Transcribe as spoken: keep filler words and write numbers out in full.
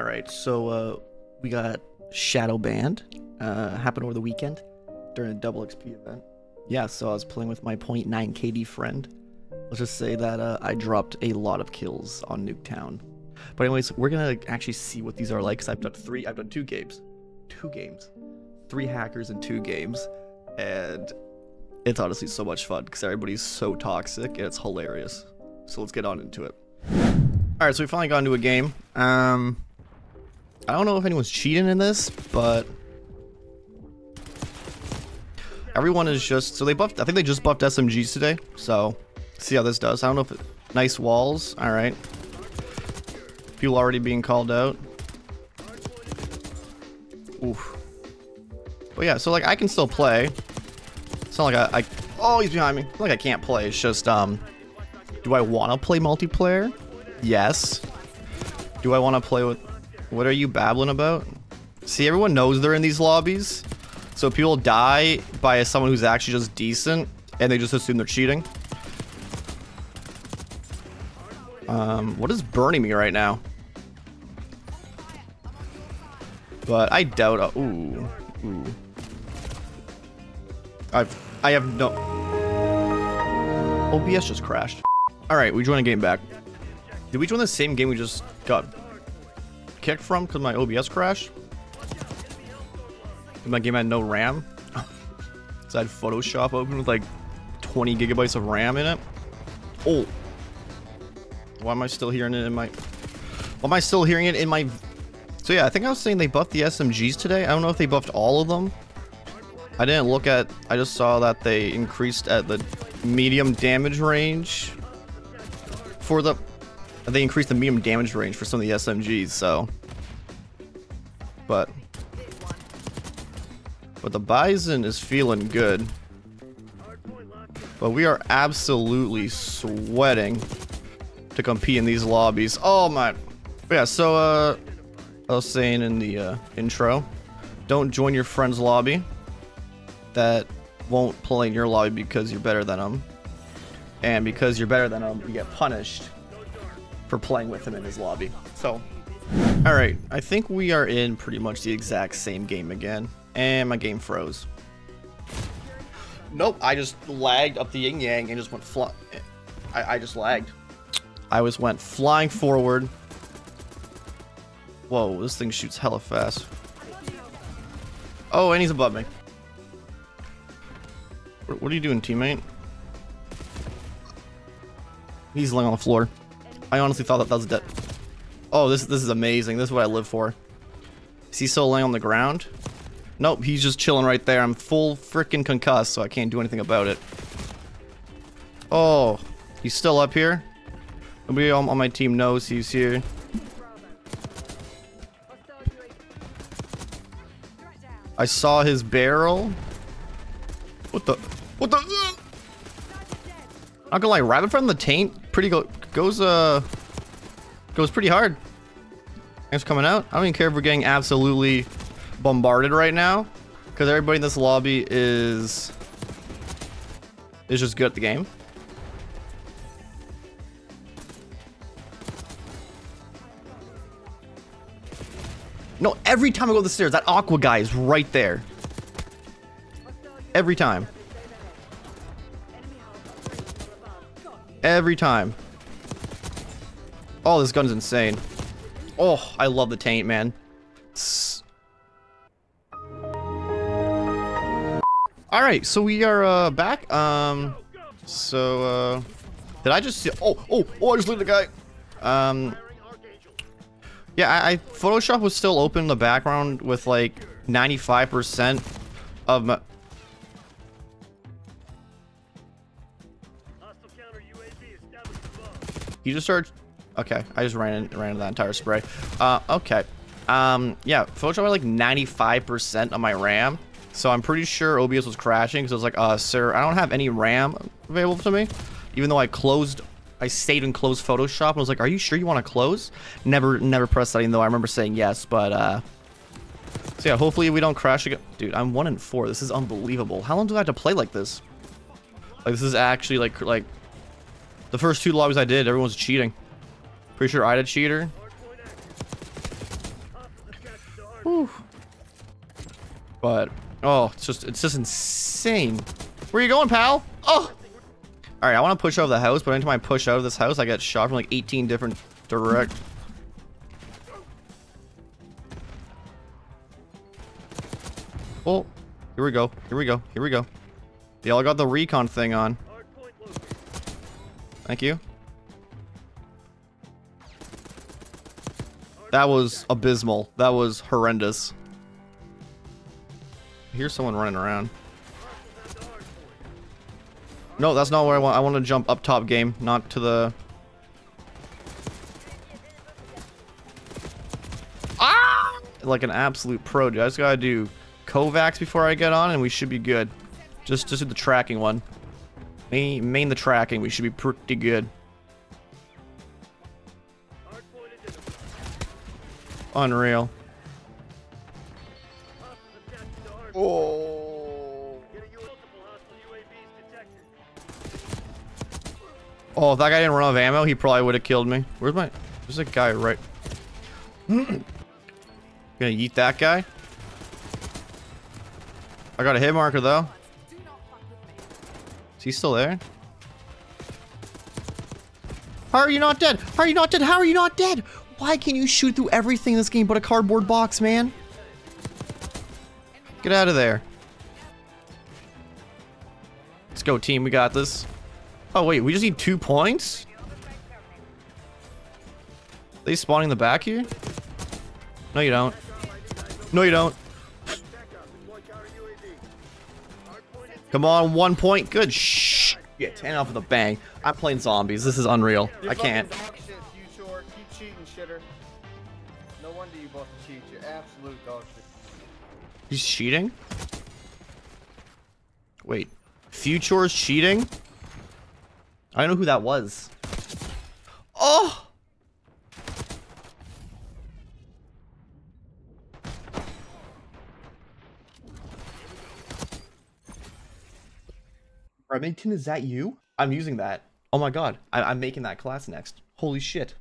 All right, so uh, we got Shadow Banned. Uh, happened over the weekend during a double X P event. Yeah, so I was playing with my zero point nine K D friend. Let's just say that uh, I dropped a lot of kills on Nuketown. But anyways, we're gonna actually see what these are like, because I've done three, I've done two games, two games, three hackers in two games, and it's honestly so much fun because everybody's so toxic and it's hilarious. So let's get on into it. All right, so we finally got into a game. Um, I don't know if anyone's cheating in this, but everyone is just so they buffed. I think they just buffed S M Gs today, so see how this does. I don't know if it, nice walls. All right. People already being called out. Oof. But yeah, so like I can still play. It's not like I, I oh, he's behind me. It's not like I can't play. It's just um, do I want to play multiplayer? Yes. Do I want to play with? What are you babbling about? See, everyone knows they're in these lobbies, so people die by someone who's actually just decent, and they just assume they're cheating. Um, what is burning me right now? But I doubt. Uh, ooh, ooh. I've. I have no. O B S just crashed. All right, we joined a game back. Did we join the same game we just got kicked from? Cause my O B S crashed. And my game had no RAM. So I had Photoshop open with like twenty gigabytes of RAM in it. Oh. Why am I still hearing it in my? Why am I still hearing it in my? So yeah, I think I was saying they buffed the S M Gs today. I don't know if they buffed all of them. I didn't look at. I just saw that they increased at the medium damage range for the. They increased the medium damage range for some of the S M Gs. So, but but the Bison is feeling good. But we are absolutely sweating to compete in these lobbies. Oh my. Yeah, so uh I was saying in the uh intro, don't join your friend's lobby that won't play in your lobby because you're better than them, and because you're better than them you get punished for playing with him in his lobby. So all right, I think we are in pretty much the exact same game again, and my game froze. Nope, I just lagged up the yin yang and just went fly. I, I just lagged. I was went flying forward. Whoa, this thing shoots hella fast. Oh, and he's above me. What are you doing, teammate? He's laying on the floor. I honestly thought that that was dead. Oh, this this is amazing. This is what I live for. Is he still laying on the ground? Nope, he's just chilling right there. I'm full freaking concussed, so I can't do anything about it. Oh, he's still up here. Nobody on my team knows he's here. I saw his barrel. What the? What the? Uh! Not gonna lie, right in front of the taint, pretty go goes uh goes pretty hard. Thanks for coming out. I don't even care if we're getting absolutely bombarded right now, because everybody in this lobby is is just good at the game. No, every time I go to the stairs, that Aqua guy is right there. Every time. Every time. Oh, this gun's insane. Oh, I love the taint, man. It's... All right, so we are uh, back. Um, so uh, did I just see? Oh, oh, oh! I just looked at the guy. Um. Yeah, I, I Photoshop was still open in the background with like ninety-five percent of my. You just started. Okay, I just ran in, ran into that entire spray. Uh, okay. Um, yeah, Photoshop had like ninety-five percent of my RAM, so I'm pretty sure O B S was crashing because I was like, uh, sir, I don't have any RAM available to me, even though I closed. I stayed in closed Photoshop and was like, are you sure you want to close? Never never pressed that, even though I remember saying yes, but uh so yeah, hopefully we don't crash again. Dude, I'm one in four. This is unbelievable. How long do I have to play like this? Like this is actually like like the first two lobbies I did, everyone's cheating. Pretty sure I had a cheater. But oh, it's just it's just insane. Where are you going, pal? Oh. All right, I want to push out of the house, but anytime I push out of this house, I get shot from like eighteen different direct. Oh, here we go. Here we go. Here we go. They all got the recon thing on. Thank you. That was abysmal. That was horrendous. Here's someone running around. No, that's not where I want. I want to jump up top, game, not to the... Ah! Like an absolute pro, dude. I just gotta do Kovacs before I get on, and we should be good. Just, just do the tracking one. Main, main the tracking. We should be pretty good. Unreal. Oh. Oh, if that guy didn't run out of ammo, he probably would have killed me. Where's my... There's a guy right... Gonna yeet that guy? I got a hit marker, though. Is he still there? How are you not dead? How are you not dead? How are you not dead? Why can you shoot through everything in this game but a cardboard box, man? Get out of there. Let's go, team. We got this. Oh wait, we just need two points? Are they spawning in the back here? No you don't. No you don't. Come on, one point. Good shh. Yeah, ten off of the bang. I'm playing zombies. This is unreal. I can't. No wonder you both cheat. You're absolute dog shit. He's cheating? Wait. Future's cheating? I don't know who that was. Oh! Remington, is that you? I'm using that. Oh my god. I I'm making that class next. Holy shit.